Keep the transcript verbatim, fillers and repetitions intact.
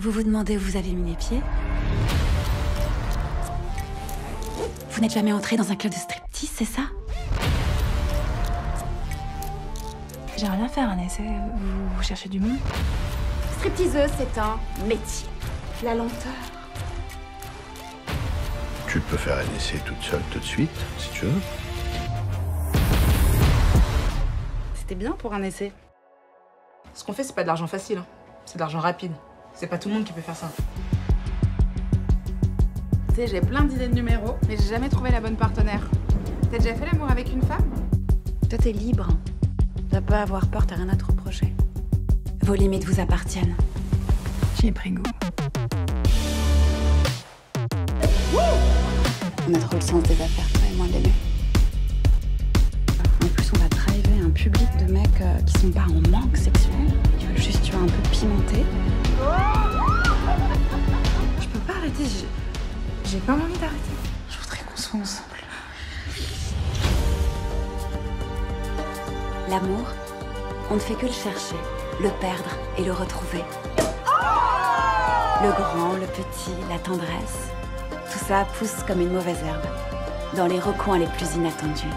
Vous vous demandez où vous avez mis les pieds? Vous n'êtes jamais entré dans un club de striptease, c'est ça? J'ai rien à faire, Annès. Vous cherchez du monde? Stripteaseuse, c'est un métier. La lenteur. Tu peux faire un essai toute seule, tout de suite, si tu veux. C'était bien pour un essai. Ce qu'on fait, c'est pas de l'argent facile, hein. C'est de l'argent rapide. C'est pas tout le monde qui peut faire ça. Tu sais, j'ai plein d'idées de numéros, mais j'ai jamais trouvé la bonne partenaire. T'as déjà fait l'amour avec une femme? Toi, t'es libre. T'as pas à avoir peur, t'as rien à te reprocher. Vos limites vous appartiennent. J'ai pris goût. Wouh! On a trop le sens des affaires, toi et moi, bébé. En plus, on va driver un public de mecs euh, qui sont pas en manque sexuel. Ils veulent juste, tu vois, un peu pimenter. Je peux pas arrêter, j'ai pas envie d'arrêter. Je voudrais qu'on soit ensemble. L'amour, on ne fait que le chercher, le perdre et le retrouver. Le grand, le petit, la tendresse, tout ça pousse comme une mauvaise herbe, dans les recoins les plus inattendus.